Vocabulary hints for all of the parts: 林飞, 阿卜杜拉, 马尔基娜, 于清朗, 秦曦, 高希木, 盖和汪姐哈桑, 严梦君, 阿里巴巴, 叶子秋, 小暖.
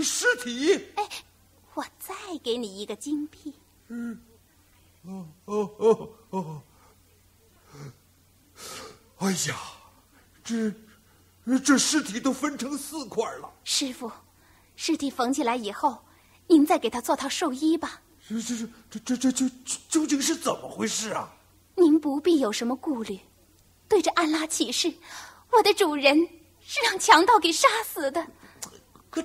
尸体。哎，我再给你一个金币。嗯，哦。哎呀，这尸体都分成4块了。师傅，尸体缝起来以后，您再给他做套寿衣吧。这究竟是怎么回事啊？您不必有什么顾虑，对着安拉起誓，我的主人是让强盗给杀死的。可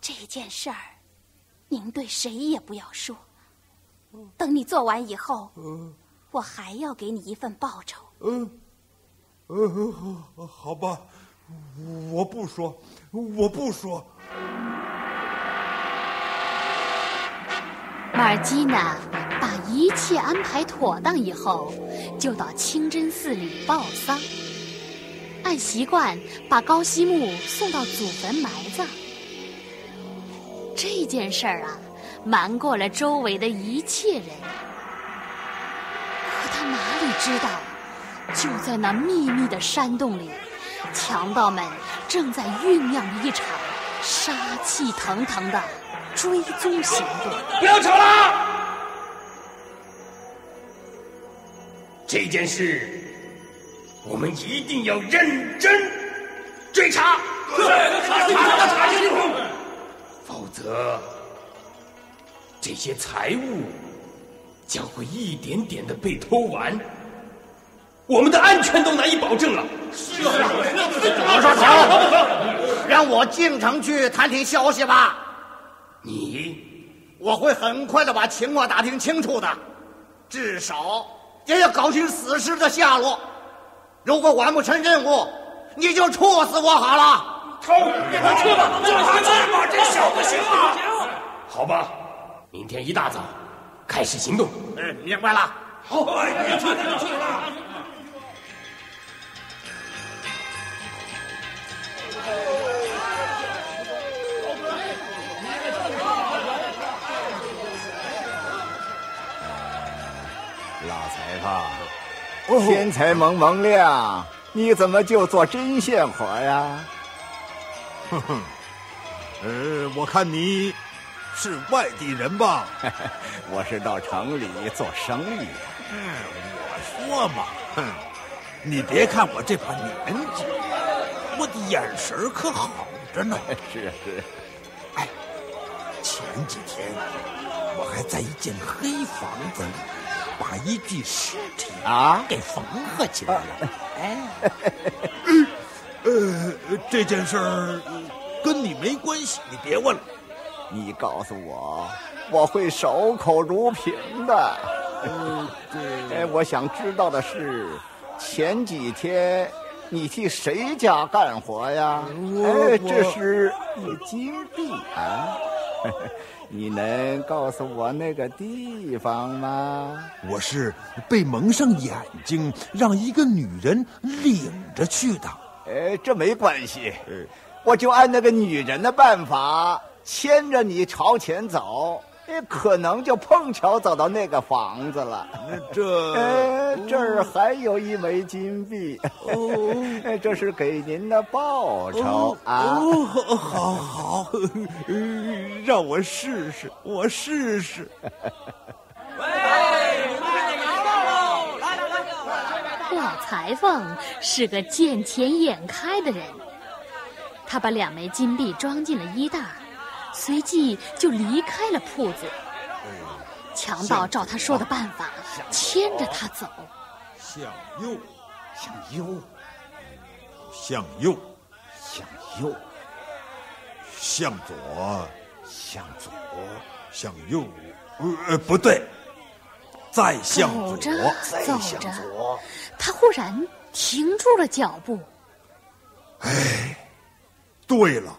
这件事儿，您对谁也不要说。等你做完以后，我还要给你一份报酬。好吧，我不说。马尔基娜把一切安排妥当以后，就到清真寺里报丧。按习惯把高希木送到祖坟埋葬。这件事儿啊，瞒过了周围的一切人。可他哪里知道，就在那秘密的山洞里，强盗们正在酝酿一场杀气腾腾的追踪行动。不要吵了！这件事我们一定要认真追查，查清楚，否则这些财物将会一点点的被偷完，我们的安全都难以保证了。是啊，我说成，让我进城去探听消息吧。我会很快的把情况打听清楚的，至少也要搞清死尸的下落。如果完不成任务，你就处死我好了。偷，给他撤吧，让他去吧，这小子行吗？好吧，明天一大早开始行动。明白了。好，别去了。老裁判。天才蒙蒙亮，你怎么就做针线活呀？哼哼，我看你是外地人吧？我是到城里做生意的。我说嘛，你别看我这把年纪，我的眼神可好着呢。是。哎，前几天我还在一间黑房子里。把一具尸体给缝合起来了。这件事儿跟你没关系，你别问了。你告诉我，我会守口如瓶的。我想知道的是，前几天你替谁家干活呀？这是一金币啊。你能告诉我那个地方吗？我是被蒙上眼睛，让一个女人领着去的。这没关系，我就按那个女人的办法牵着你朝前走，可能就碰巧走到那个房子了。这儿还有一枚金币，这是给您的报酬啊！好，让我试试，我试试。喂，来！老裁缝是个见钱眼开的人，他把2枚金币装进了衣袋。随即就离开了铺子。强盗照他说的办法牵着他走，向右，向左，向右，不对，再向左，再向左。他忽然停住了脚步。对了。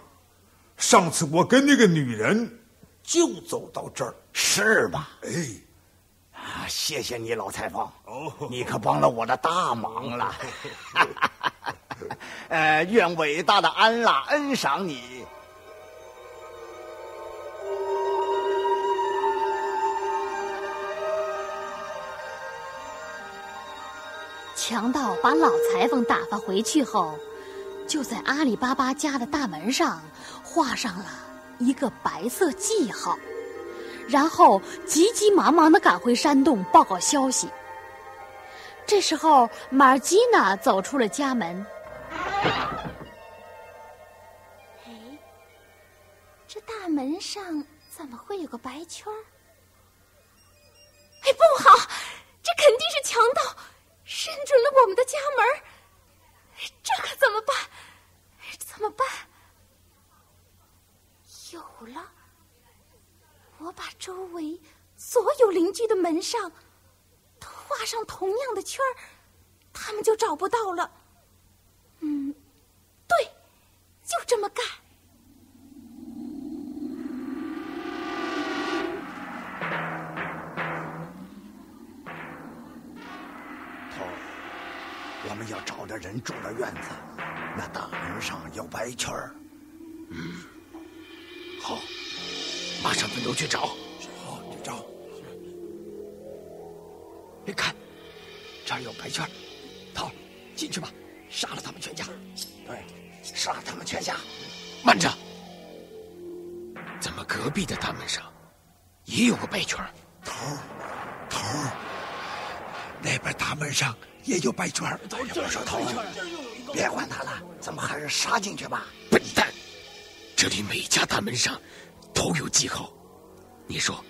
上次我跟那个女人就走到这儿，是吧？谢谢你，老裁缝，你可帮了我的大忙了。愿伟大的安拉恩赏你。强盗把老裁缝打发回去后，就在阿里巴巴家的大门上画上了一个白色记号，然后急急忙忙地赶回山洞报告消息。这时候，马尔基娜走出了家门。哎，这大门上怎么会有个白圈儿？哎，不好！这肯定是强盗伸准了我们的家门，这可怎么办？怎么办？有了！我把周围所有邻居的门上都画上同样的圈儿，他们就找不到了。嗯，对，就这么干。我们要找着人住的院子，那大门上有白圈儿。嗯，好，马上分头去找。好，去找。你看，这儿有白圈儿，涛，进去吧，杀了他们全家。对，杀了他们全家。慢着，怎么隔壁的大门上也有个白圈儿？头儿，那边大门上。也有白圈儿，我说头，别管他了，咱们还是杀进去吧。笨蛋，这里每家大门上都有记号，你说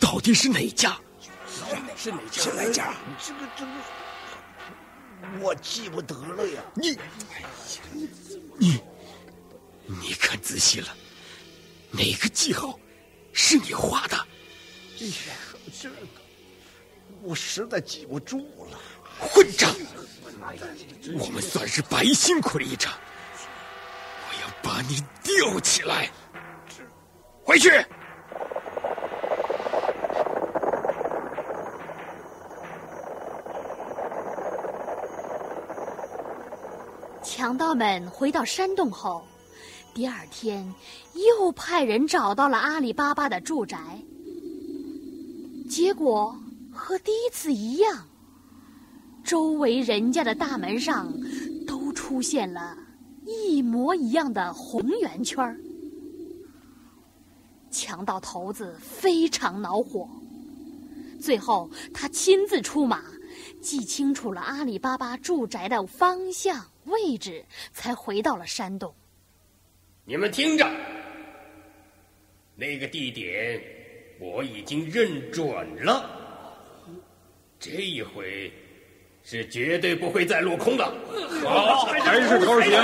到底是哪家？是哪家？这个，我记不得了呀。你看仔细了，哪个记号是你画的？哎呀，这我实在记不住了。混账！我们算是白辛苦了一场，我要把你吊起来，回去。强盗们回到山洞后，第二天又派人找到了阿里巴巴的住宅，结果和第一次一样。周围人家的大门上都出现了一模一样的红圆圈儿。强盗头子非常恼火，最后他亲自出马，记清楚了阿里巴巴住宅的方向位置，才回到了山洞。你们听着，那个地点我已经认准了，这一回是绝对不会再落空的。好，还是头儿爷。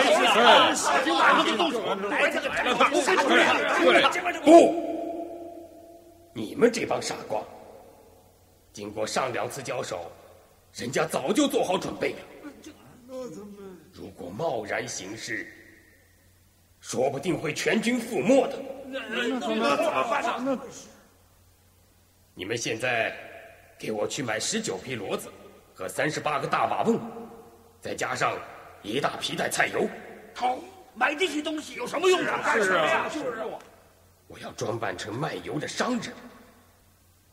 不，你们这帮傻瓜，经过上两次交手，人家早就做好准备了。如果贸然行事，说不定会全军覆没的。那你们现在给我去买19匹骡子。和38个大瓦瓮，再加上一大皮带菜油。好，买这些东西有什么用啊？干什么呀？就是我要装扮成卖油的商人。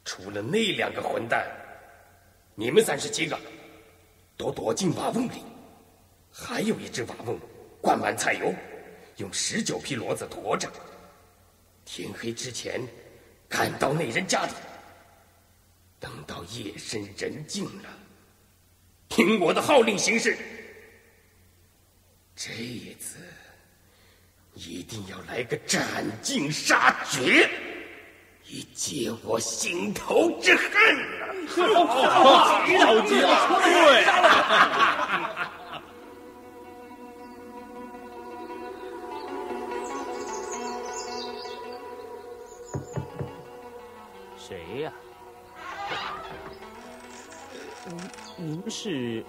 除了那2个混蛋，你们37个都躲进瓦瓮里，还有一只瓦瓮灌满菜油，用19匹骡子驮着。天黑之前赶到那人家里，等到夜深人静了，听我的号令行事。这一次一定要来个斩尽杀绝，以解我心头之恨。好极了，对。谁呀？您是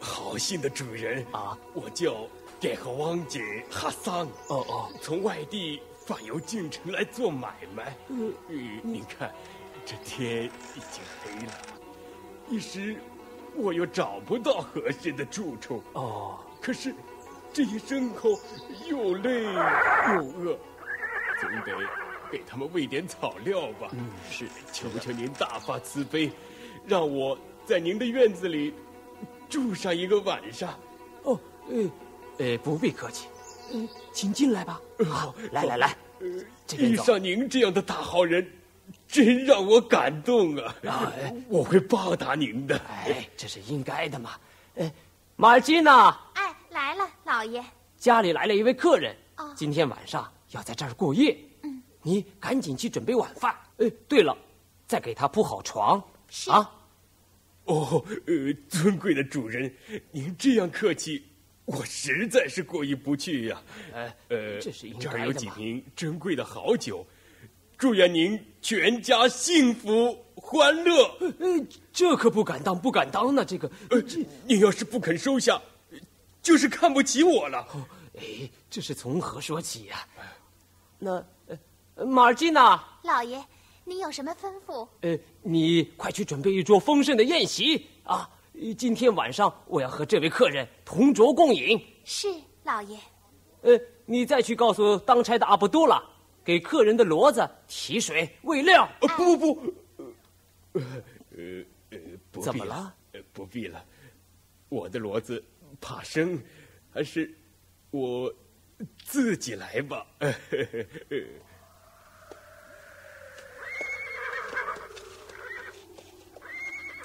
好心的主人啊！我叫盖和汪姐哈桑。哦，从外地返游进城来做买卖。您看，这天已经黑了，一时我又找不到合适的住处。哦，可是这一身后又累又饿，总得给他们喂点草料吧。是，求求您大发慈悲，让我在您的院子里住上一个晚上。哦，不必客气，请进来吧。好，来，这边遇上您这样的大好人，真让我感动啊！我会报答您的。这是应该的嘛。马尔基娜，来了，老爷。家里来了一位客人，今天晚上要在这儿过夜。你赶紧去准备晚饭。对了，再给他铺好床。是啊。尊贵的主人，您这样客气，我实在是过意不去呀。这儿有几瓶珍贵的好酒，祝愿您全家幸福欢乐。这可不敢当呢。这个，你要是不肯收下，就是看不起我了。这是从何说起呀？那，马尔基娜，老爷。你有什么吩咐？你快去准备一桌丰盛的宴席啊！今天晚上我要和这位客人同酌共饮。是，老爷。你再去告诉当差的阿卜杜拉，给客人的骡子提水喂料。不必了。怎么了？不必了，我的骡子怕生，还是我自己来吧。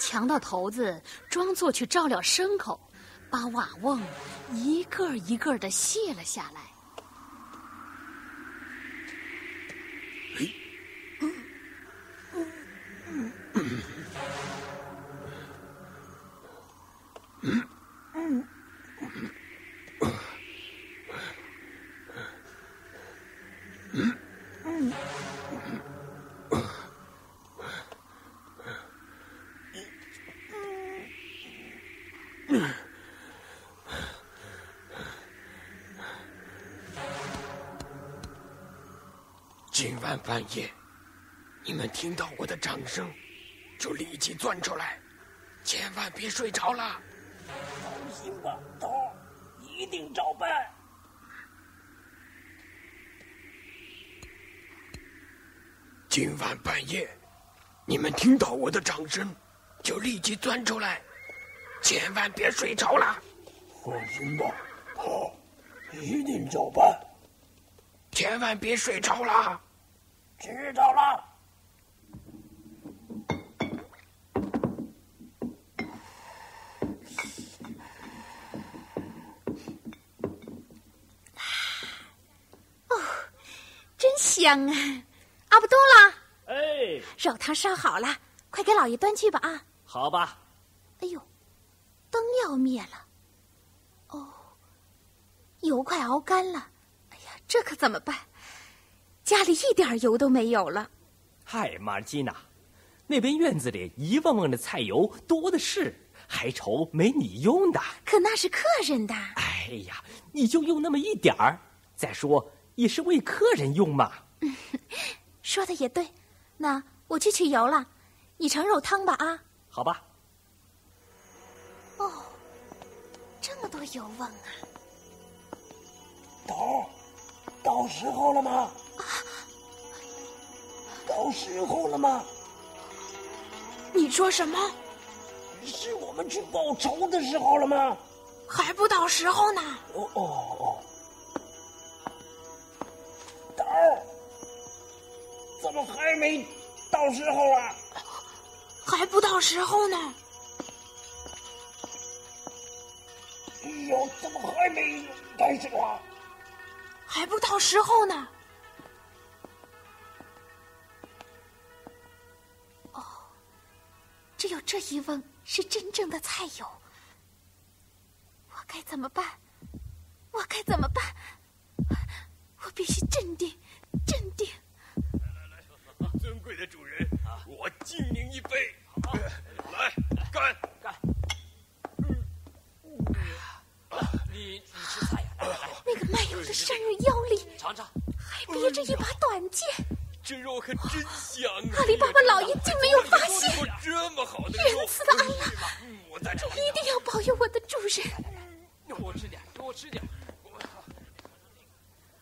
强盗头子装作去照料牲口，把瓦瓮一个一个的卸了下来。今晚半夜，你们听到我的掌声，就立即钻出来，千万别睡着了。放心吧，头，一定照办。今晚半夜，你们听到我的掌声，就立即钻出来，千万别睡着了。放心吧，头，一定照办。千万别睡着了，知道了。真香啊！阿布多拉，肉汤烧好了，快给老爷端去吧啊！好吧。哎呦，灯要灭了，油快熬干了。这可怎么办？家里一点油都没有了。嗨，马尔基娜，那边院子里一瓮瓮的菜油多的是，还愁没你用的？可那是客人的。哎呀，你就用那么一点儿，再说也是为客人用嘛。说的也对，那我去取油了，你盛肉汤吧啊。好吧。这么多油瓮啊！走。到时候了吗？到时候了吗？你说什么？是我们去报仇的时候了吗？还不到时候呢。豆儿，怎么还没到时候啊？还不到时候呢。哎呦，怎么还没开始啊？还不到时候呢。只有这一瓮是真正的菜油，我该怎么办？我必须镇定。来，尊贵的主人，我敬您一杯。来，干！你吃菜呀？来。那个卖油的山人腰里还别着一把短剑，这肉可真香啊！阿里巴巴老爷竟没有发现，仁慈的安拉，一定要保佑我的主人。给我吃点。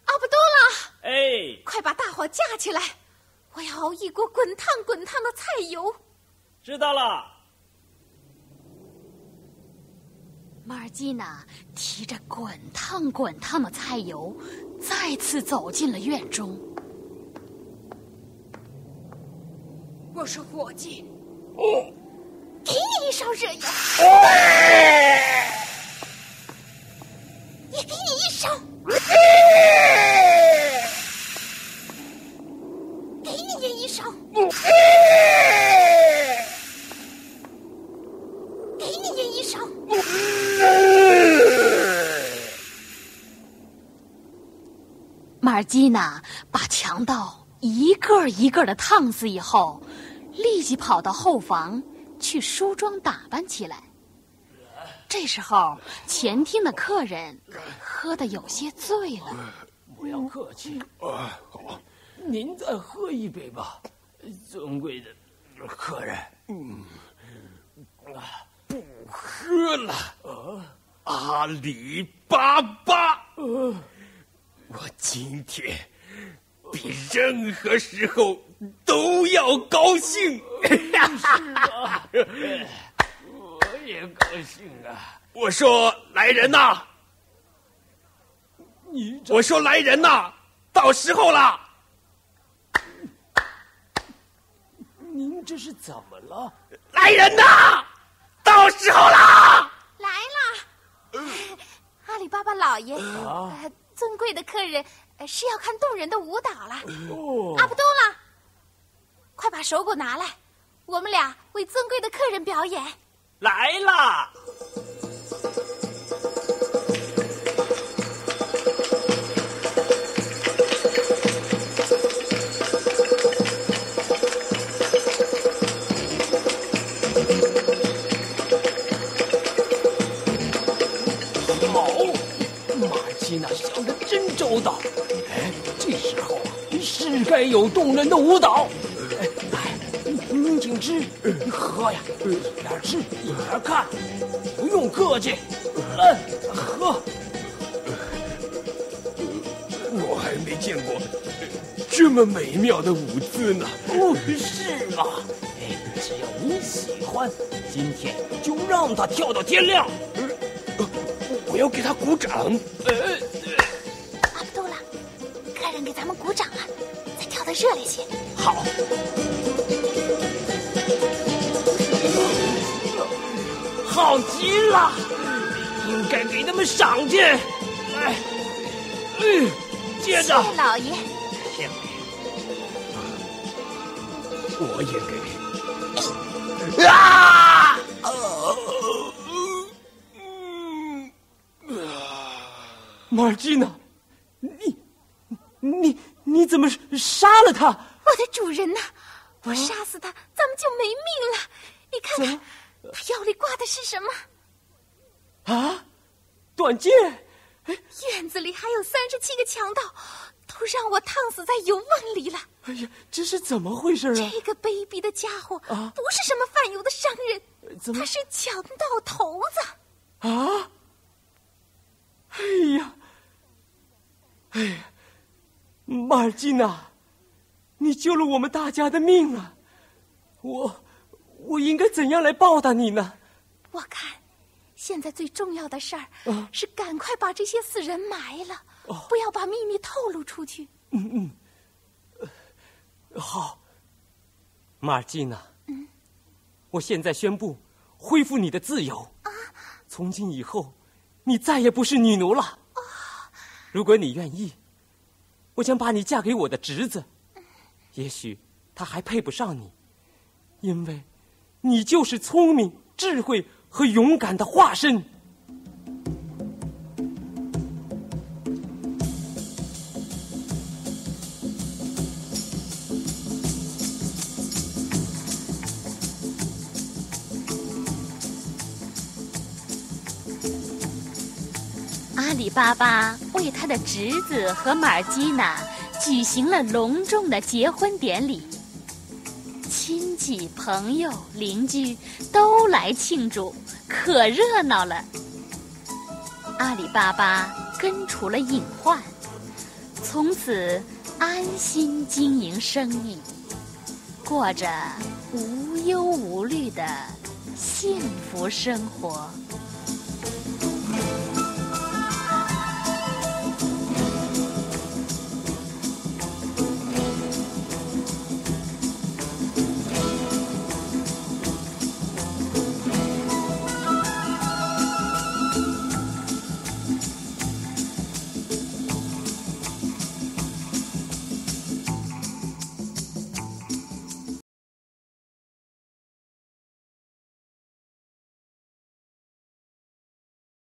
阿卜杜拉，快把大火架起来，我要熬一锅滚烫的菜油。知道了。马尔基娜提着滚烫的菜油，再次走进了院中。我是伙计，提你一勺热油，也给你一勺，给你也一勺。马尔基娜把强盗一个一个的烫死以后，立即跑到后房去梳妆打扮起来。这时候，前厅的客人喝得有些醉了。不要客气，您再喝一杯吧，尊贵的客人。不喝了。阿里巴巴。我今天比任何时候都要高兴。是啊，我也高兴啊。我说来人呐！我说来人呐！到时候了。您这是怎么了？来人呐！到时候了。来了。阿里巴巴老爷。尊贵的客人是要看动人的舞蹈了。阿布多拉，快把手鼓拿来，我们俩为尊贵的客人表演。来啦！周到，这时候是该有动人的舞蹈。您请吃，喝呀，一边吃一边看，不用客气。喝。我还没见过这么美妙的舞姿呢。是吗？只要你喜欢，今天就让他跳到天亮。我要给他鼓掌。给咱们鼓掌了，再跳得热烈些。好。好极了，应该给他们赏见。接着。谢老爷。谢老爷。我也给。啊！马尔基娜，你怎么杀了他？我的主人呐，不杀死他，咱们就没命了。你看看，他腰里挂的是什么？啊，短剑！院子里还有37个强盗，都让我烫死在油瓮里了。哎呀，这是怎么回事啊？这个卑鄙的家伙不是什么贩油的商人，他是强盗头子。啊！哎呀，哎呀！马尔基娜，你救了我们大家的命啊！我应该怎样来报答你呢？我看，现在最重要的事儿是赶快把这些死人埋了，不要把秘密透露出去。好。马尔基娜，我现在宣布恢复你的自由。从今以后，你再也不是女奴了。如果你愿意，我想把你嫁给我的侄子，也许他还配不上你，因为你就是聪明、智慧和勇敢的化身。阿里巴巴为他的侄子和马尔基娜举行了隆重的结婚典礼，亲戚、朋友、邻居都来庆祝，可热闹了。阿里巴巴根除了隐患，从此安心经营生意，过着无忧无虑的幸福生活。